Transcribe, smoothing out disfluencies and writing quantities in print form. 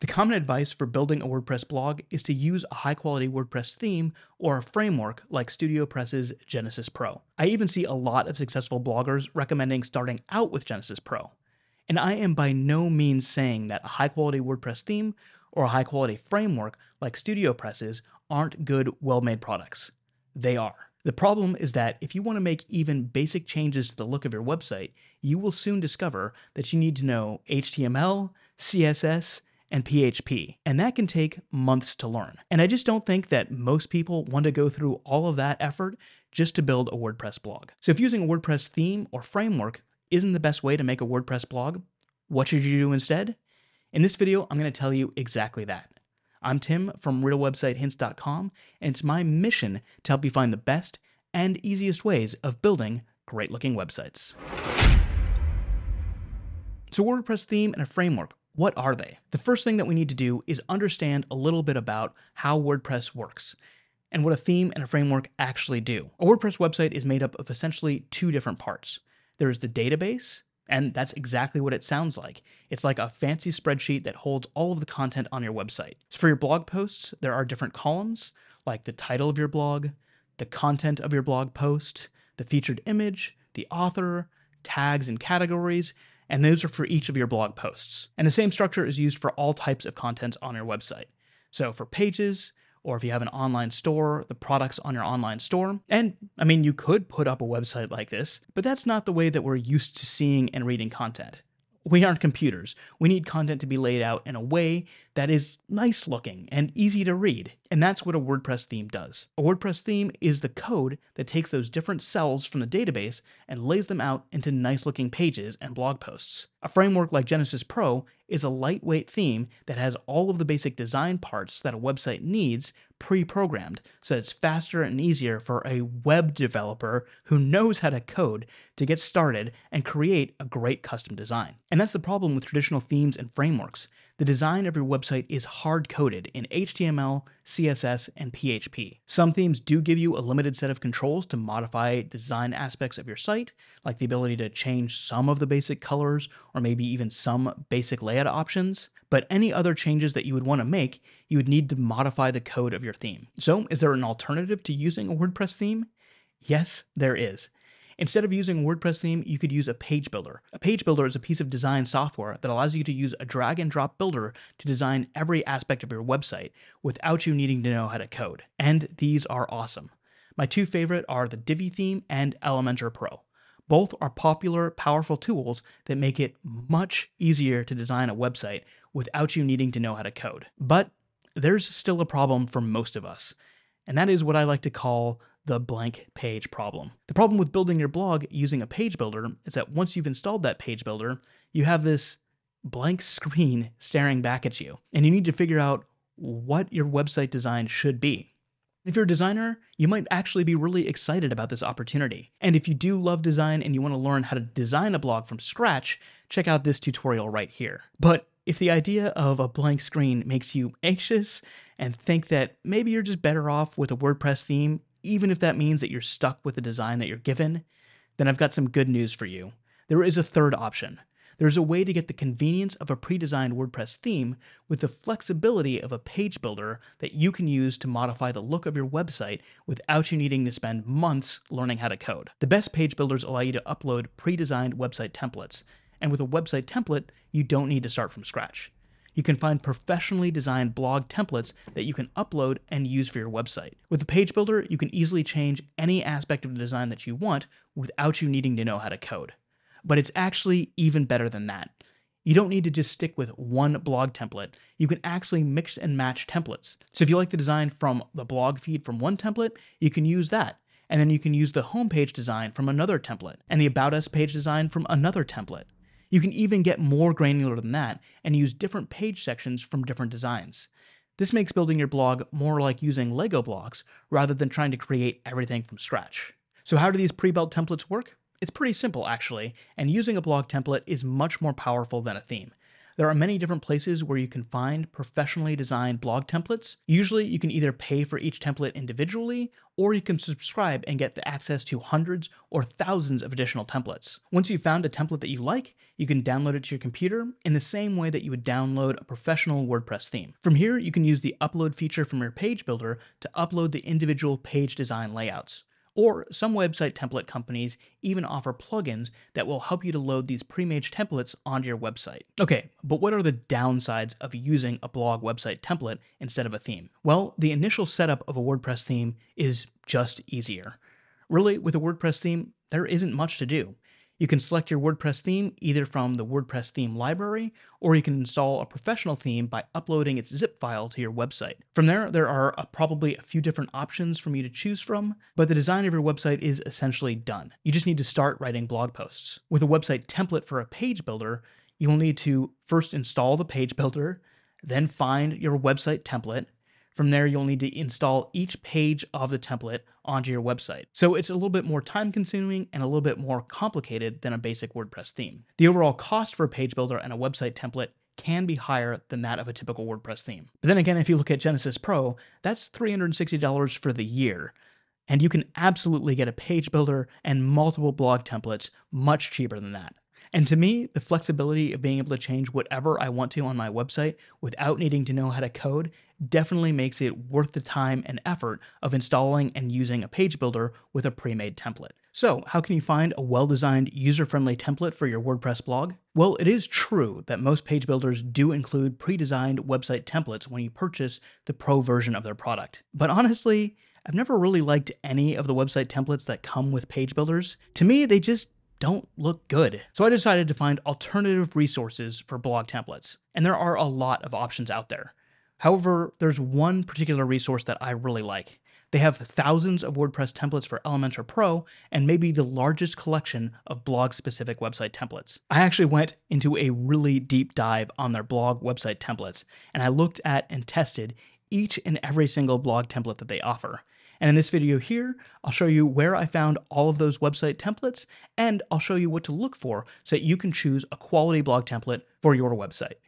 The common advice for building a WordPress blog is to use a high-quality WordPress theme or a framework like StudioPress's Genesis Pro. I even see a lot of successful bloggers recommending starting out with Genesis Pro. And I am by no means saying that a high-quality WordPress theme or a high-quality framework like StudioPress's aren't good, well-made products. They are. The problem is that if you want to make even basic changes to the look of your website, you will soon discover that you need to know HTML, CSS, and PHP, and that can take months to learn. And I just don't think that most people want to go through all of that effort just to build a WordPress blog. So if using a WordPress theme or framework isn't the best way to make a WordPress blog, what should you do instead? In this video, I'm going to tell you exactly that. I'm Tim from RealWebsiteHints.com, and it's my mission to help you find the best and easiest ways of building great-looking websites. So WordPress theme and a framework, what are they? The first thing that we need to do is understand a little bit about how WordPress works and what a theme and a framework actually do. A WordPress website is made up of essentially two different parts. There's the database, and that's exactly what it sounds like. It's like a fancy spreadsheet that holds all of the content on your website. So for your blog posts, there are different columns, like the title of your blog, the content of your blog post, the featured image, the author, tags and categories, and those are for each of your blog posts. And the same structure is used for all types of content on your website. So for pages, or if you have an online store, the products on your online store. And I mean, you could put up a website like this, but that's not the way that we're used to seeing and reading content. We aren't computers. We need content to be laid out in a way that is nice looking and easy to read. And that's what a WordPress theme does. A WordPress theme is the code that takes those different cells from the database and lays them out into nice looking pages and blog posts. A framework like Genesis Pro is a lightweight theme that has all of the basic design parts that a website needs pre-programmed, so it's faster and easier for a web developer who knows how to code to get started and create a great custom design. And that's the problem with traditional themes and frameworks. The design of your website is hard-coded in HTML, CSS, and PHP. Some themes do give you a limited set of controls to modify design aspects of your site, like the ability to change some of the basic colors or maybe even some basic layout options. But any other changes that you would want to make, you would need to modify the code of your theme. So is there an alternative to using a WordPress theme? Yes, there is. Instead of using a WordPress theme, you could use a page builder. A page builder is a piece of design software that allows you to use a drag and drop builder to design every aspect of your website without you needing to know how to code. And these are awesome. My two favorite are the Divi theme and Elementor Pro. Both are popular, powerful tools that make it much easier to design a website without you needing to know how to code. But there's still a problem for most of us. And that is what I like to call the blank page problem. The problem with building your blog using a page builder is that once you've installed that page builder, you have this blank screen staring back at you, and you need to figure out what your website design should be. If you're a designer, you might actually be really excited about this opportunity. And if you do love design and you want to learn how to design a blog from scratch, check out this tutorial right here. But if the idea of a blank screen makes you anxious and think that maybe you're just better off with a WordPress theme, even if that means that you're stuck with the design that you're given, then I've got some good news for you. There is a third option. There's a way to get the convenience of a pre-designed WordPress theme with the flexibility of a page builder that you can use to modify the look of your website without you needing to spend months learning how to code. The best page builders allow you to upload pre-designed website templates. And with a website template, you don't need to start from scratch. You can find professionally designed blog templates that you can upload and use for your website. With the page builder, you can easily change any aspect of the design that you want without you needing to know how to code. But it's actually even better than that. You don't need to just stick with one blog template. You can actually mix and match templates. So if you like the design from the blog feed from one template, you can use that. And then you can use the homepage design from another template and the About Us page design from another template. You can even get more granular than that and use different page sections from different designs. This makes building your blog more like using Lego blocks rather than trying to create everything from scratch. So how do these pre-built templates work? It's pretty simple, actually, and using a blog template is much more powerful than a theme. There are many different places where you can find professionally designed blog templates. Usually you can either pay for each template individually, or you can subscribe and get the access to hundreds or thousands of additional templates. Once you've found a template that you like, you can download it to your computer in the same way that you would download a professional WordPress theme. From here, you can use the upload feature from your page builder to upload the individual page design layouts. Or some website template companies even offer plugins that will help you to load these pre-made templates onto your website. Okay, but what are the downsides of using a blog website template instead of a theme? Well, the initial setup of a WordPress theme is just easier. Really, with a WordPress theme, there isn't much to do. You can select your WordPress theme either from the WordPress theme library, or you can install a professional theme by uploading its zip file to your website. From there, there are probably a few different options for you to choose from, but the design of your website is essentially done. You just need to start writing blog posts. With a website template for a page builder, you will need to first install the page builder, then find your website template. From there, you'll need to install each page of the template onto your website. So it's a little bit more time consuming and a little bit more complicated than a basic WordPress theme. The overall cost for a page builder and a website template can be higher than that of a typical WordPress theme. But then again, if you look at Genesis Pro, that's $360 for the year. And you can absolutely get a page builder and multiple blog templates much cheaper than that. And to me, the flexibility of being able to change whatever I want to on my website without needing to know how to code definitely makes it worth the time and effort of installing and using a page builder with a pre-made template. So how can you find a well-designed, user-friendly template for your WordPress blog? Well, it is true that most page builders do include pre-designed website templates when you purchase the pro version of their product. But honestly, I've never really liked any of the website templates that come with page builders. To me, they just don't look good. So I decided to find alternative resources for blog templates, and there are a lot of options out there. However, there's one particular resource that I really like. They have thousands of WordPress templates for Elementor Pro and maybe the largest collection of blog-specific website templates. I actually went into a really deep dive on their blog website templates, and I looked at and tested each and every single blog template that they offer. And in this video here, I'll show you where I found all of those website templates, and I'll show you what to look for so that you can choose a quality blog template for your website.